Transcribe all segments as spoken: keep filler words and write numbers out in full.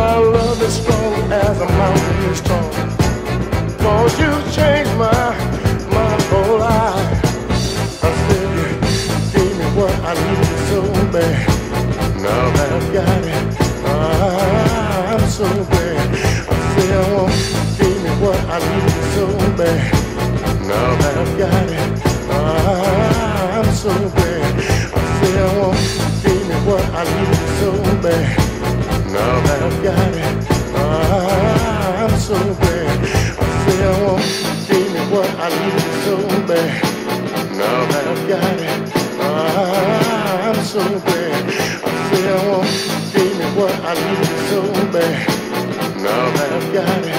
my love is strong as a mountain is tall. Cause you changed my, my whole life. I said you gave me what I needed so bad. Now that I've got it, I'm so glad. I said you gave me what I needed so bad. Now that I've got it, I'm so glad. I said you gave me what I needed so bad. Now that I've got it, I'm so glad. I say I want you gave me what I needed so bad. Now that I've got it, I'm so glad. I say I want you gave me what I needed so bad. Now that I've got it,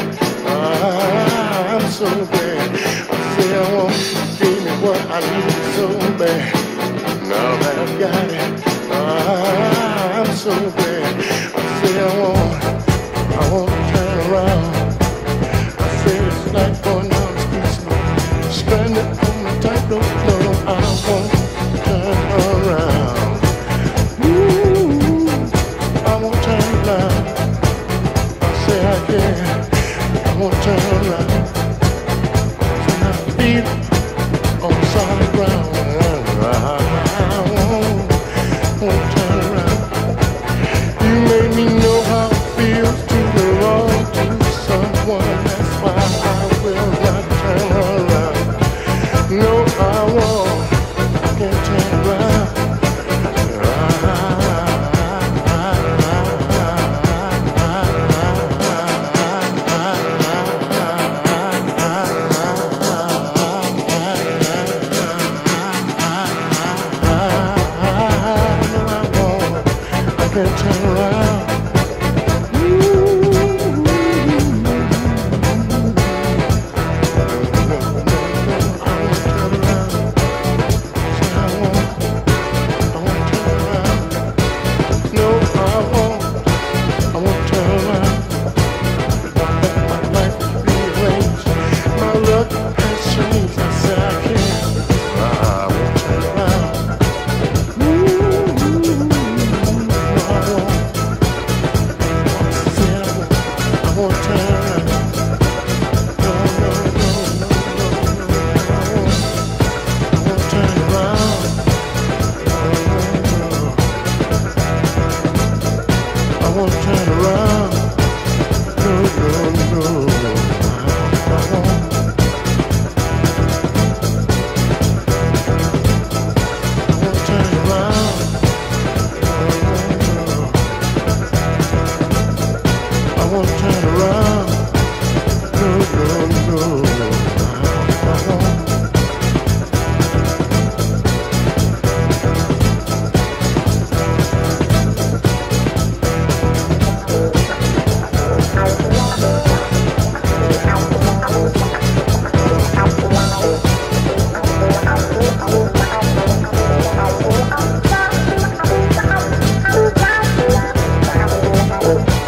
I'm so glad. I say I want you gave me what I needed so bad. Now that I've got it, I'm so glad. I say I want, I want to turn around. I say it's like going down the street, stranded on the tightrope. No, I want to turn around. Ooh, I want to turn around. I say I can, I want to turn around. And I feel on solid ground. I want, I want to turn around. You know how it feels to be wrong to someone. That's why I will not turn around. No, I won't. I can't turn around. No, I won't. I can't turn around. Oh,